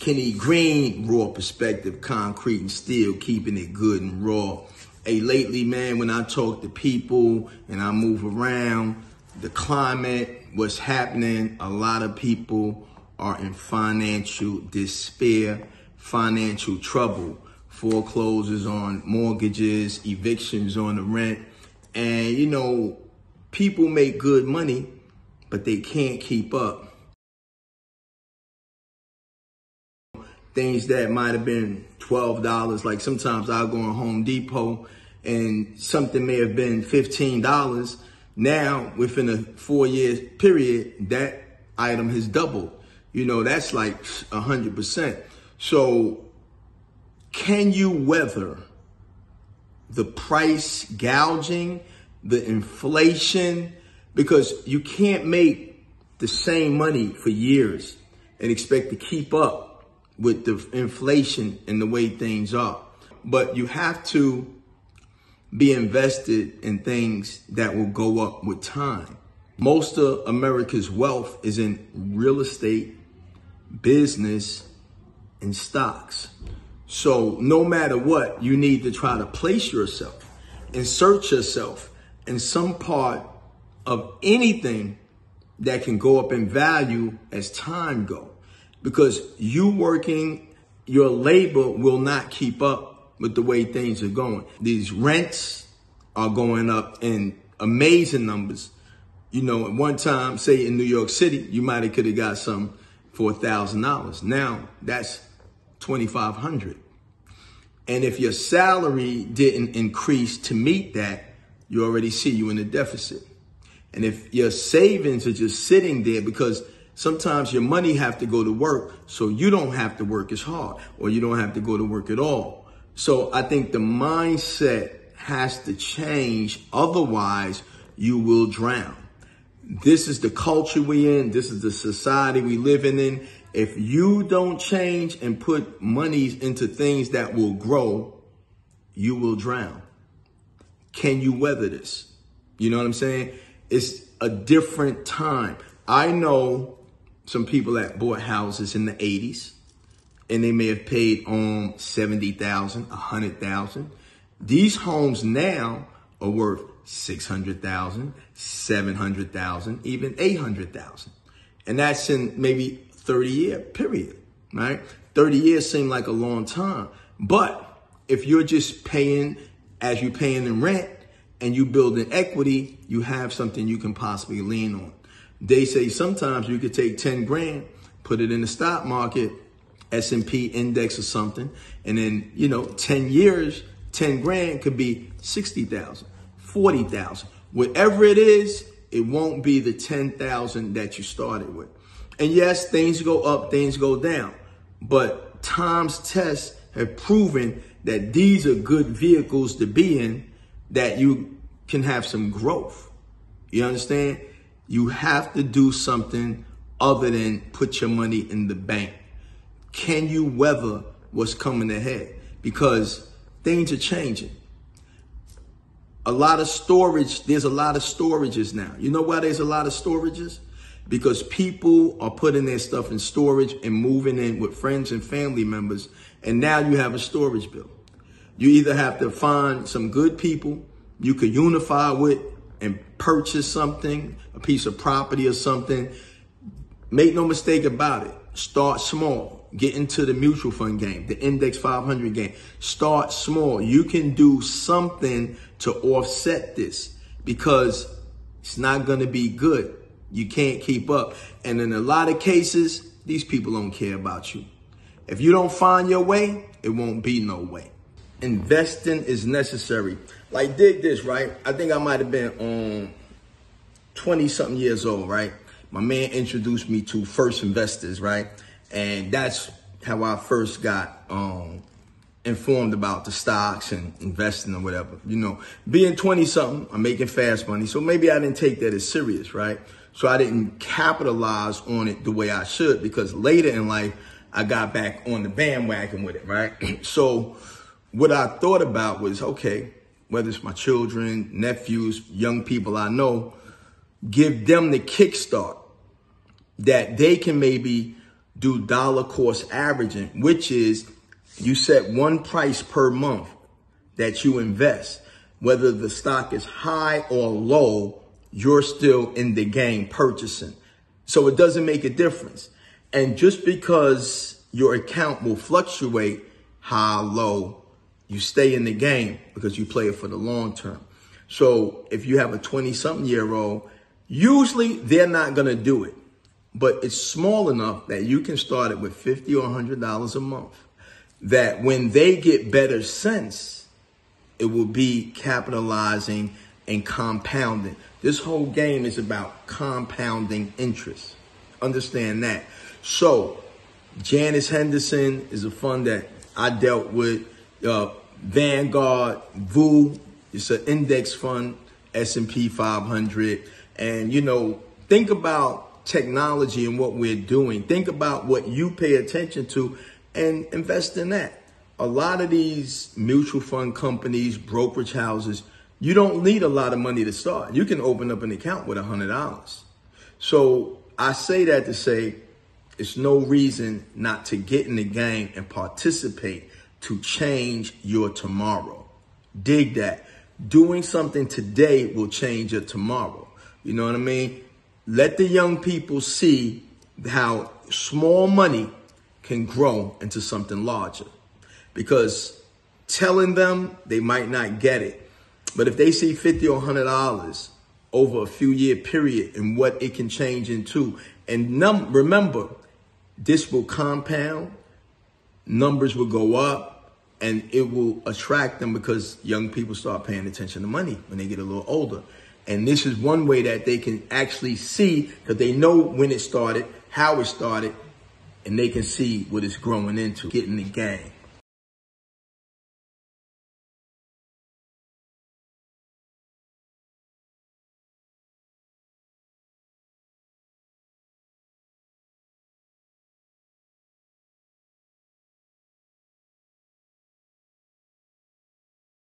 Kenny Green, raw perspective, concrete and steel, keeping it good and raw. Hey, lately, man, when I talk to people and I move around, the climate, what's happening, a lot of people are in financial despair, financial trouble, foreclosures on mortgages, evictions on the rent. And, you know, people make good money, but they can't keep up. Things that might have been $12, like sometimes I'll go on Home Depot and something may have been $15. Now, within a 4-year period, that item has doubled. You know, that's like 100%. So can you weather the price gouging, the inflation? Because you can't make the same money for years and expect to keep up with the inflation and the way things are. But you have to be invested in things that will go up with time. Most of America's wealth is in real estate, business, and stocks. So no matter what, you need to try to place yourself, insert yourself in some part of anything that can go up in value as time goes. Because you working, your labor will not keep up with the way things are going. These rents are going up in amazing numbers. You know, at one time, say in New York City, you might have could have got some for $1,000. Now that's $2,500. And if your salary didn't increase to meet that, you already see you in a deficit. And if your savings are just sitting there because sometimes your money have to go to work, so you don't have to work as hard, or you don't have to go to work at all. So I think the mindset has to change. Otherwise, you will drown. This is the culture we're in. This is the society we live in. If you don't change and put monies into things that will grow, you will drown. Can you weather this? You know what I'm saying? It's a different time. I know some people that bought houses in the 80s and they may have paid on $70,000, $100,000. These homes now are worth $600,000, $700,000, even $800,000. And that's in maybe 30-year period, right? 30 years seem like a long time. But if you're just paying as you're paying in rent and you build an equity, you have something you can possibly lean on. They say sometimes you could take 10 grand, put it in the stock market, S&P index or something. And then, you know, 10 years, 10 grand could be 60,000, 40,000. Whatever it is, it won't be the 10,000 that you started with. And yes, things go up, things go down. But times tests have proven that these are good vehicles to be in, that you can have some growth. You understand? You have to do something other than put your money in the bank. Can you weather what's coming ahead? Because things are changing. A lot of storage, there's a lot of storages now. You know why there's a lot of storages? Because people are putting their stuff in storage and moving in with friends and family members. And now you have a storage bill. You either have to find some good people you could unify with and purchase something, a piece of property or something. Make no mistake about it. Start small. Get into the mutual fund game, the index 500 game. Start small. You can do something to offset this because it's not going to be good. You can't keep up. And in a lot of cases, these people don't care about you. If you don't find your way, it won't be no way. Investing is necessary. Like, dig this, right? I think I might have been 20-something years old, right? My man introduced me to First Investors, right? And that's how I first got informed about the stocks and investing or whatever. You know, being 20-something, I'm making fast money. So maybe I didn't take that as serious, right? So I didn't capitalize on it the way I should, because later in life, I got back on the bandwagon with it, right? So what I thought about was, okay, whether it's my children, nephews, young people I know, give them the kickstart that they can maybe do dollar cost averaging, which is you set one price per month that you invest. Whether the stock is high or low, you're still in the game purchasing. So it doesn't make a difference. And just because your account will fluctuate high, low, you stay in the game because you play it for the long term. So if you have a 20-something-year-old, usually they're not going to do it. But it's small enough that you can start it with $50 or $100 a month, that when they get better sense, it will be capitalizing and compounding. This whole game is about compounding interest. Understand that. So Janus Henderson is a fund that I dealt with. Vanguard, VU, it's an index fund, S&P 500. And, you know, think about technology and what we're doing. Think about what you pay attention to and invest in that. A lot of these mutual fund companies, brokerage houses, you don't need a lot of money to start. You can open up an account with $100. So I say that to say it's no reason not to get in the game and participate to change your tomorrow. Dig that. Doing something today will change your tomorrow. You know what I mean? Let the young people see how small money can grow into something larger. Because telling them, they might not get it. But if they see $50 or $100 over a few year period and what it can change into, and remember, this will compound, numbers will go up, and it will attract them because young people start paying attention to money when they get a little older. And this is one way that they can actually see, because they know when it started, how it started, and they can see what it's growing into. Get in the game.